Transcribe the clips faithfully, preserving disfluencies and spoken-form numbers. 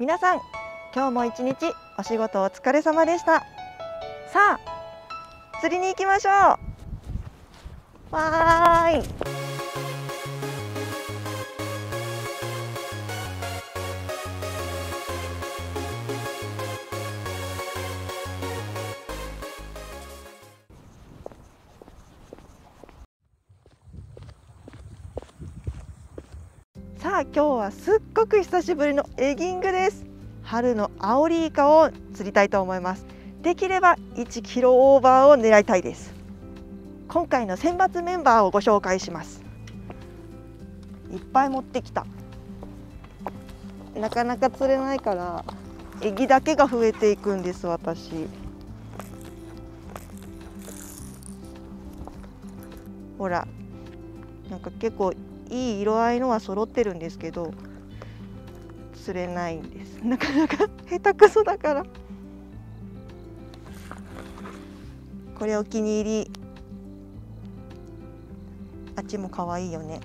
皆さん、今日も一日お仕事お疲れ様でした。さあ、釣りに行きましょう。わーい。さあ、今日はすっごく久しぶりのエギングです。春のアオリイカを釣りたいと思います。できればいちキロオーバーを狙いたいです。今回の選抜メンバーをご紹介します。いっぱい持ってきた。なかなか釣れないからエギだけが増えていくんです、私。ほら、なんか結構いい色合いのは揃ってるんですけど、釣れないんです。なかなか下手くそだから。これお気に入り。あっちも可愛いよね。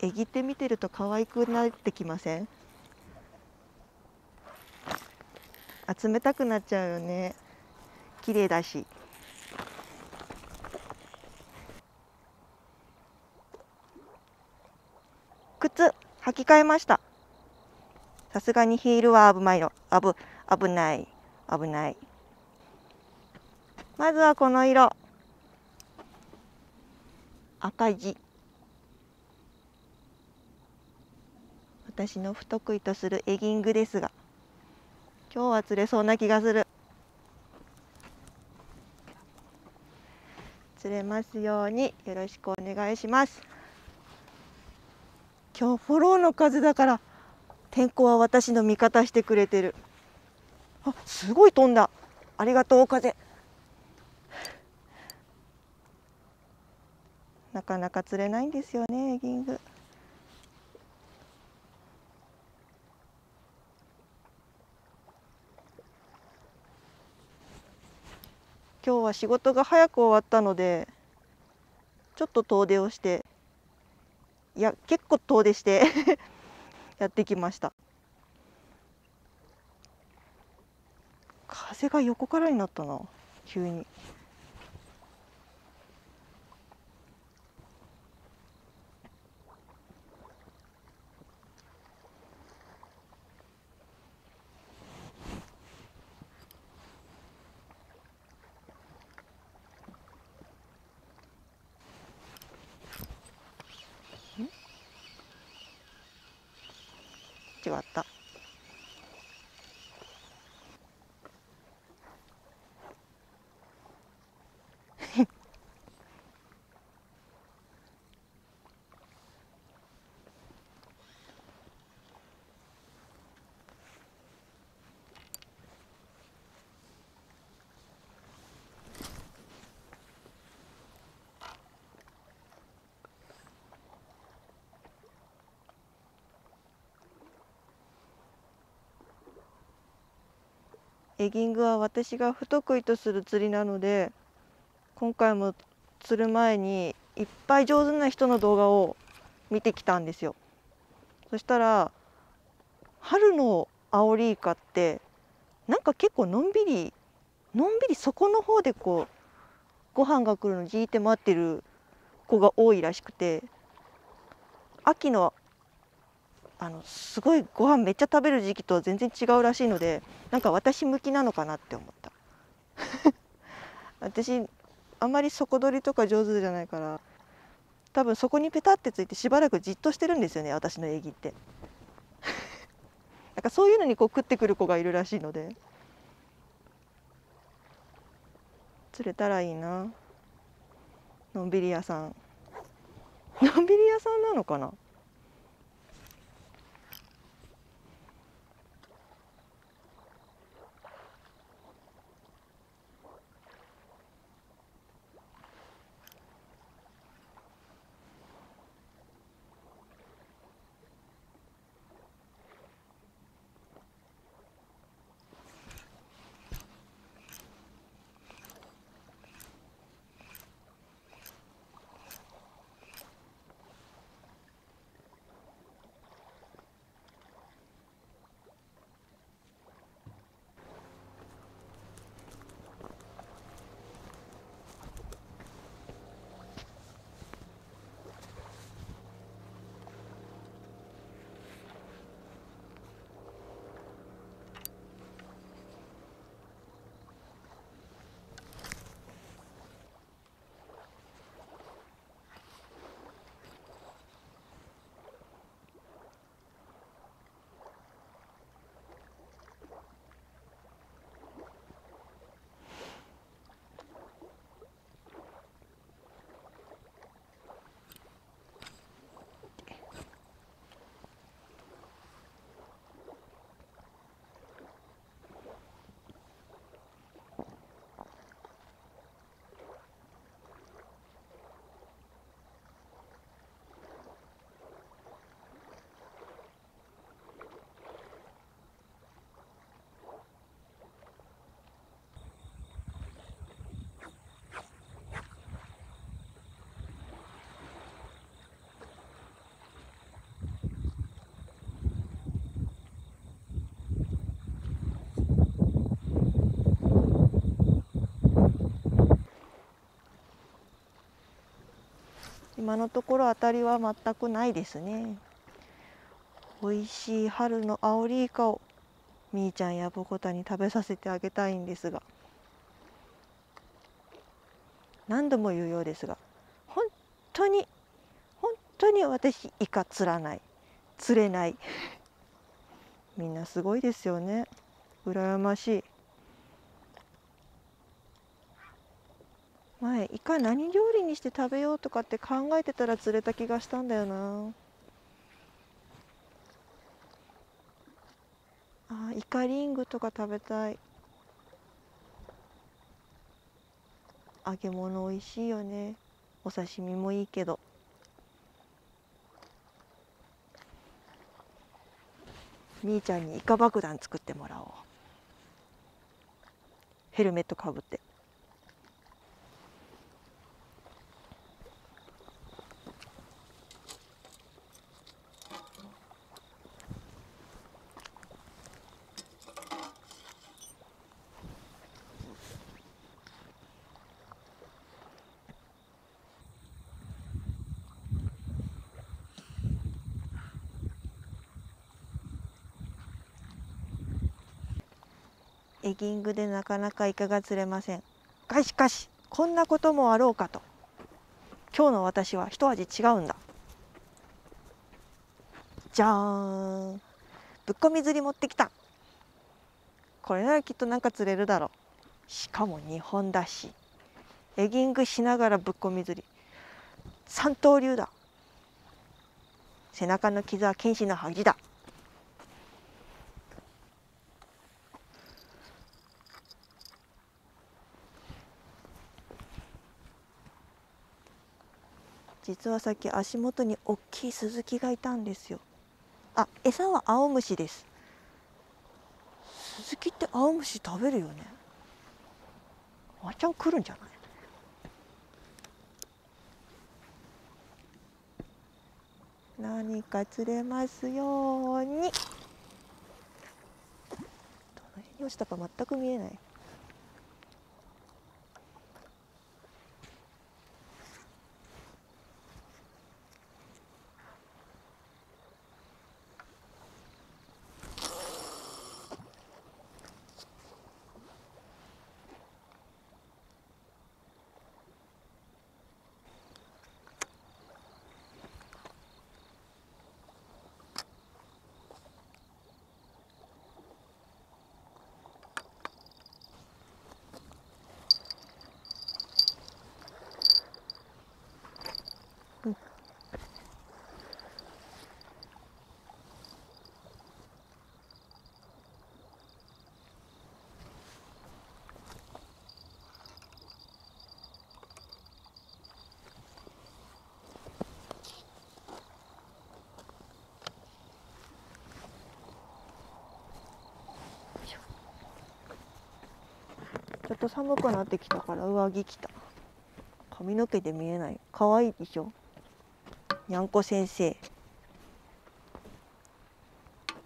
えぎって見てると可愛くなってきません？集めたくなっちゃうよね。綺麗だし。靴履き替えました。さすがにヒールは危ないの。危危ない危ない。まずはこの色。赤字。私の不得意とするエギングですが、今日は釣れそうな気がする。釣れますようによろしくお願いします。今日フォローの風だから天候は私の味方してくれてる。あ、すごい飛んだ。ありがとう風。なかなか釣れないんですよね、エギング。今日は仕事が早く終わったのでちょっと遠出をして、いや結構遠出してやってきました。風が横からになったな、急に。違った。エギングは私が不得意とする釣りなので、今回も釣る前にいっぱい上手な人の動画を見てきたんですよ。そしたら春のアオリイカってなんか結構のんびりのんびりそこの方でこうご飯が来るのをじーって待ってる子が多いらしくて、秋のあのすごいご飯めっちゃ食べる時期とは全然違うらしいので、なんか私向きなのかなって思った私あんまり底取りとか上手じゃないから、多分そこにペタってついてしばらくじっとしてるんですよね、私のエギってなんかそういうのにこう食ってくる子がいるらしいので、釣れたらいいな。のんびり屋さん、のんびり屋さんなのかな。今のところ当たりは全くないですね。おいしい春のアオリイカをみーちゃんやぼこたに食べさせてあげたいんですが、何度も言うようですが、本当に本当に私イカ釣らない、釣れないみんなすごいですよね。羨ましい。前イカ何料理にして食べようとかって考えてたら釣れた気がしたんだよな。あー、イカリングとか食べたい。揚げ物おいしいよね。お刺身もいいけど。みーちゃんにイカ爆弾作ってもらおう。ヘルメットかぶって。エギングでなかなかイカが釣れませんが、しかしこんなこともあろうかと、今日の私は一味違うんだ。じゃーん、ぶっこみ釣り持ってきた。これならきっとなんか釣れるだろう。しかもにほんだし、エギングしながらぶっこみ釣り、三刀流だ。背中の傷は剣士の恥だ。実はさっき足元に大きいスズキがいたんですよ。あ、餌はアオムシです。スズキってアオムシ食べるよね。ワンちゃん来るんじゃない？何か釣れますように。どの辺に落ちたか全く見えない。ちょっと寒くなってきたから上着着た。髪の毛で見えない。可愛いでしょ。にゃんこ先生。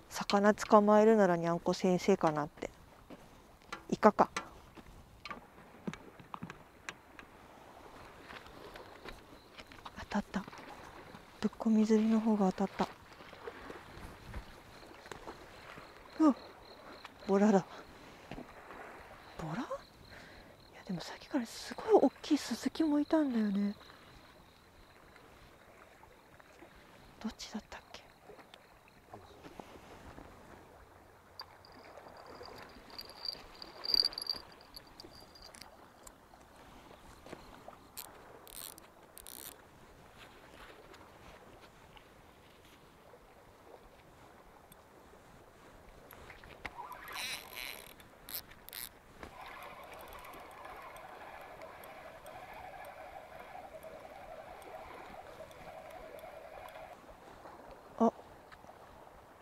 魚捕まえるならにゃんこ先生かなって。イカか。当たった。ぶっこみ釣りの方が当たった。うわ、ボラだ。ボラ？でもさっきからすごい大きいスズキもいたんだよね。どっちだったっけ。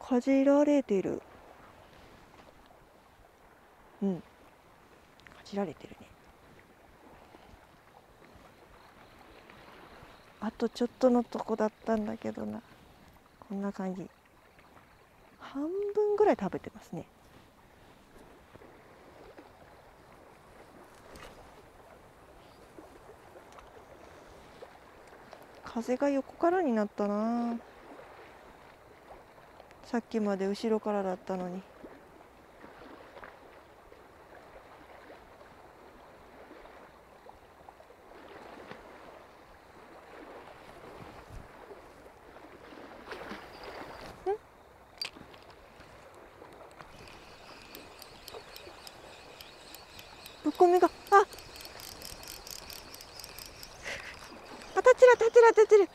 かじられてる。うん。かじられてるね。あとちょっとのとこだったんだけどな。こんな感じ。半分ぐらい食べてますね。風が横からになったな。さっきまで後ろからだったのに。ぶっこみが、あっ、当たってる当たってる当たってる。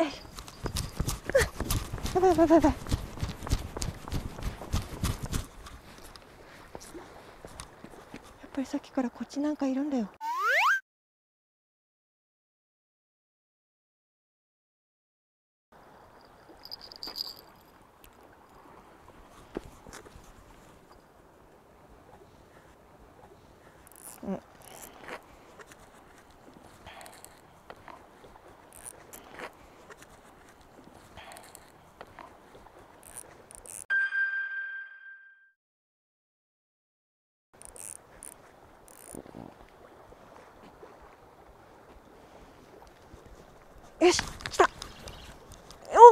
えい、やばいやばいやばい。やっぱりさっきからこっちなんかいるんだよ。うん、よし、来た。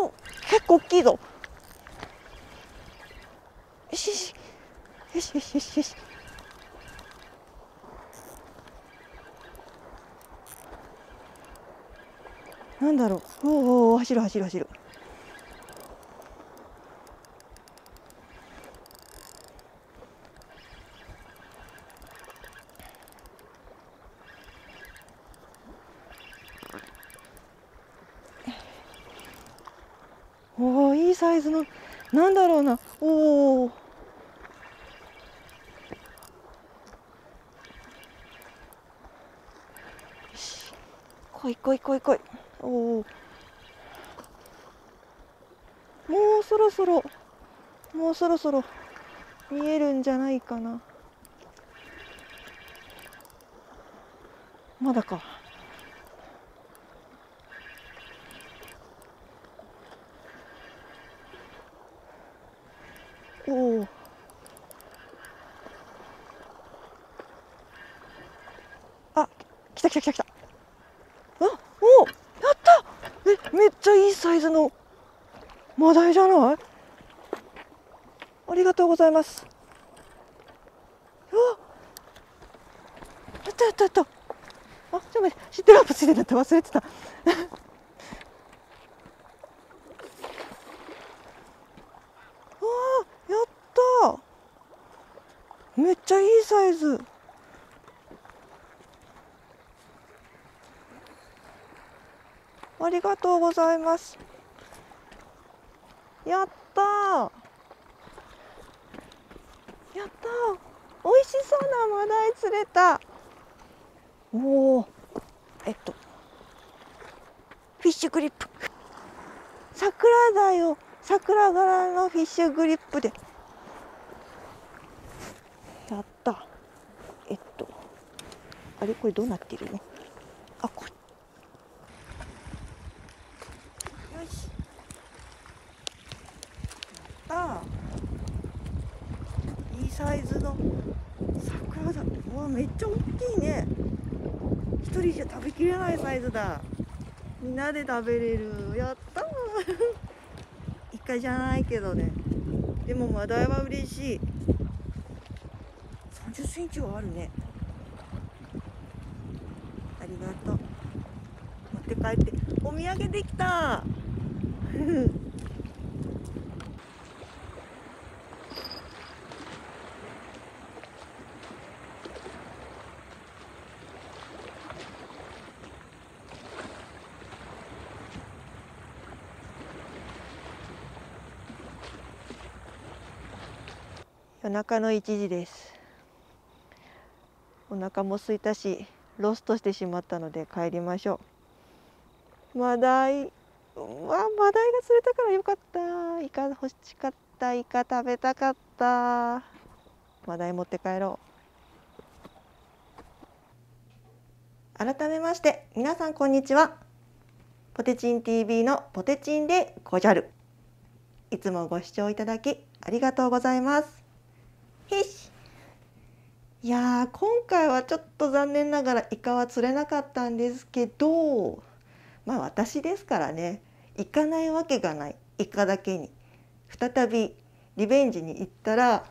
お、結構大きいぞ。よしよしよしよしよしよし。なんだろう、おお、走る走る走る。おお、いいサイズの、なんだろうな、おお。来い来い来い来い。おお、もうそろそろもうそろそろ見えるんじゃないかな。まだか。おお、あ、来た来た来た来た。めっちゃいいサイズのマダイじゃない？ありがとうございます。あ、やったやったやった。あ、ちょっと待って、シートランプついてたって忘れてた。あ、やった、めっちゃいいサイズ。ありがとうございます。やったー。やったー。美味しそうなマダイ釣れた。おお。えっと。フィッシュグリップ。桜鯛を桜柄のフィッシュグリップで。やった。えっと。あれ、これどうなってるの？あ、これ。ああ、いいサイズの桜だ。うわ、めっちゃ大きいね。一人じゃ食べきれないサイズだ。みんなで食べれる。やったー。イカじゃないけどね。でもマダイは嬉しい。さんじゅっセンチはあるね。ありがとう。持って帰って。お土産できた。夜中のいちじです。お腹も空いたし、ロストしてしまったので帰りましょう。マダイ、うわ、マダイが釣れたからよかった。イカ欲しかった。イカ食べたかった。マダイ持って帰ろう。改めまして皆さん、こんにちは。ポテチン ティーブイ のポテチンでごじゃる。いつもご視聴いただきありがとうございます。いやー、今回はちょっと残念ながらイカは釣れなかったんですけど、まあ私ですからね、行かないわけがない。イカだけに再びリベンジに行ったら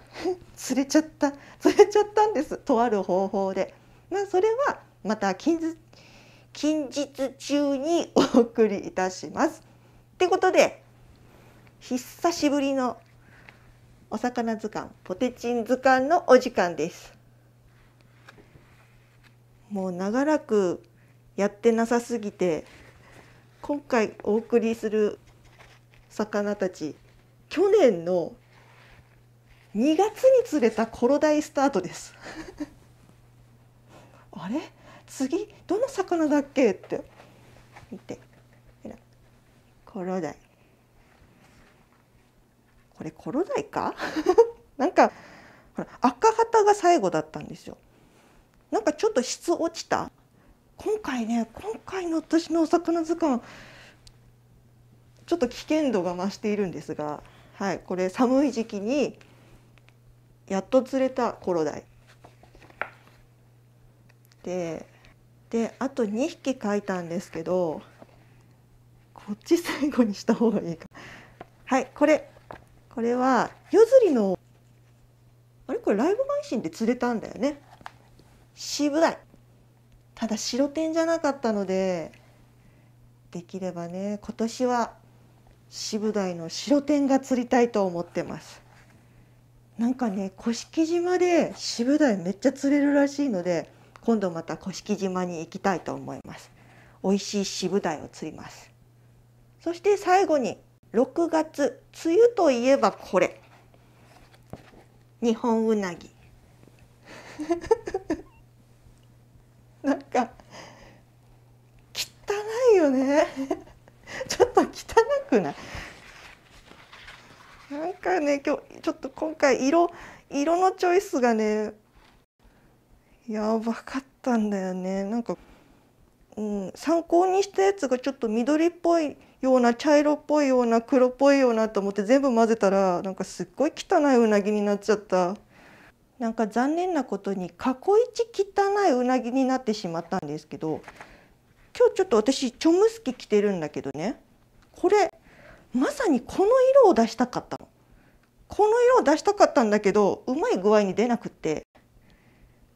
釣れちゃった釣れちゃったんです、とある方法で。まあそれはまた近日近日中にお送りいたします。ってことで、久しぶりのお魚図鑑、ポテチン図鑑のお時間です。もう長らくやってなさすぎて、今回お送りする魚たち、去年のにがつに釣れたコロダイスタートですあれ、次どの魚だっけって見て、コロダイ、これコロダイかなんかほら、赤旗が最後だったんですよ。なんかちょっと質落ちた。今回ね、今回の私のお魚図鑑、ちょっと危険度が増しているんですが、はい、これ寒い時期にやっと釣れたコロダイで、であとにひき描いたんですけど、こっち最後にした方がいいか。はい、これこれは夜釣りの、あれ、これライブ配信で釣れたんだよね、シブダイ。ただ白天じゃなかったので、できればね、今年はシブダイの白天が釣りたいと思ってます。なんかね、甑島でシブダイめっちゃ釣れるらしいので、今度また甑島に行きたいと思います。美味しいシブダイを釣ります。そして最後にろくがつ、梅雨といえばこれ、日本ウナギなんか汚いよねちょっと汚くない？なんかね、今日ちょっと今回色色のチョイスがね、やばかったんだよね。なんか、うん、参考にしたやつがちょっと緑っぽいような、茶色っぽいような、黒っぽいようなと思って全部混ぜたら、なんかすっごい汚いうなぎになっちゃった。なんか残念なことに過去一汚いうなぎになってしまったんですけど、今日ちょっと私チョムスキ着てるんだけどね、これまさにこの色を出したかったの。この色を出したかったんだけど、うまい具合に出なくって、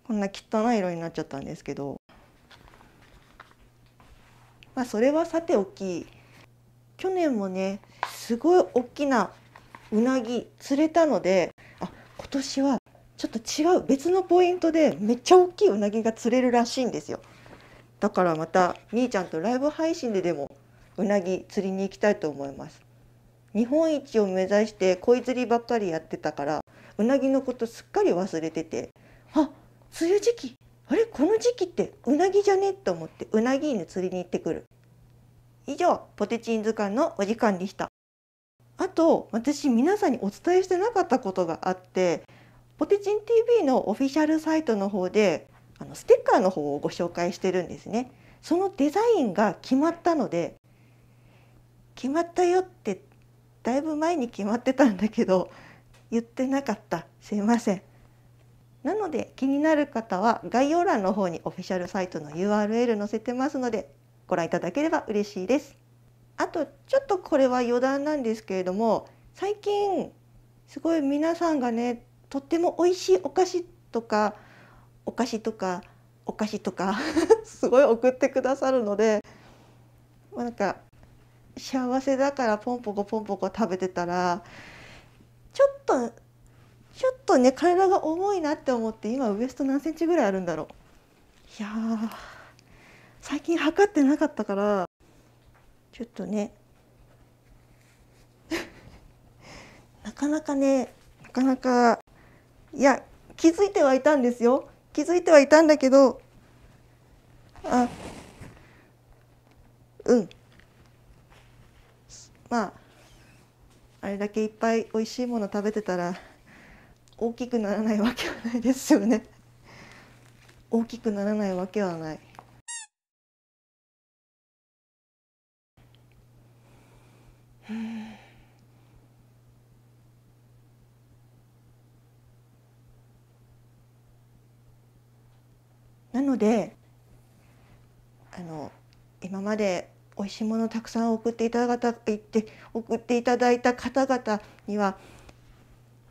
こんな汚い色になっちゃったんですけど、まあそれはさておき、去年もね、すごい大きなうなぎ釣れたので、あ、今年はちょっと違う別のポイントでめっちゃ大きいうなぎが釣れるらしいんですよ。だからまた兄ちゃんとライブ配信ででもうなぎ釣りに行きたいと思います。日本一を目指して鯉釣りばっかりやってたから、うなぎのことすっかり忘れてて、あ、梅雨時期、あれ、この時期ってうなぎじゃねと思って、うなぎに釣りに行ってくる。以上、ポテチン図鑑のお時間でした。あと、私皆さんにお伝えしてなかったことがあって、ポテチン ティーブイ のオフィシャルサイトの方であのステッカーの方をご紹介してるんですね。そのデザインが決まったので、決まったよってだいぶ前に決まってたんだけど言ってなかった、すいません。なので気になる方は概要欄の方にオフィシャルサイトの ユーアールエル 載せてますので、ご覧いただければ嬉しいです。あとちょっとこれは余談なんですけれども、最近すごい皆さんがね、とっても美味しいお菓子とかお菓子とかお菓子とかすごい送ってくださるので、なんか幸せだからポンポコポンポコ食べてたら、ちょっとちょっとね、体が重いなって思って、今ウエスト何センチぐらいあるんだろう。いやー、最近測ってなかったからちょっとねなかなかねなかなかいや、気づいてはいたんですよ、気づいてはいたんだけど、あ、うんまああれだけいっぱい美味しいもの食べてたら大きくならないわけはないですよね大きくならないわけはない。なのであの今までおいしいものをたくさん送っていただいた送っていただいた方々には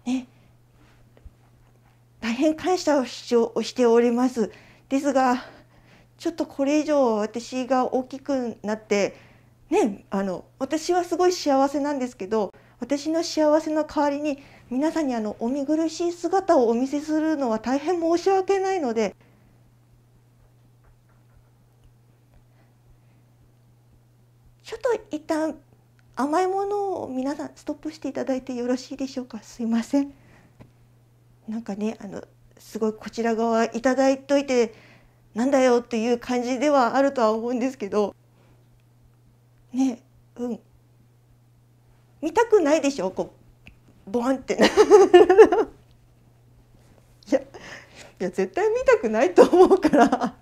ね、大変感謝をしております。ですがちょっとこれ以上私が大きくなってね、あの私はすごい幸せなんですけど、私の幸せの代わりに皆さんにあのお見苦しい姿をお見せするのは大変申し訳ないので、ちょっと一旦甘いものを皆さんストップしていただいてよろしいでしょうか。すいません。なんかね、あのすごいこちら側いただいといてなんだよという感じではあるとは思うんですけどね、うん見たくないでしょ、こうボンっていやいや絶対見たくないと思うから、だ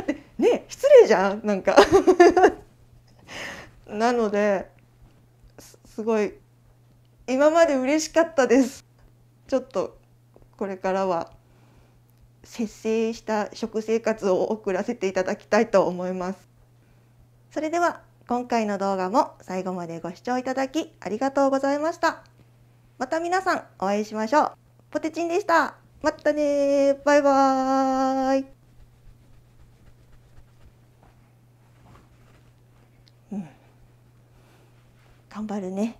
ってね失礼じゃんなんかなので す, すごい今まで嬉しかったです。ちょっとこれからは節制した食生活を送らせていただきたいと思います。それでは今回の動画も最後までご視聴いただきありがとうございました。また皆さんお会いしましょう。ポテチンでした。またね、バイバーイ。うん、頑張るね。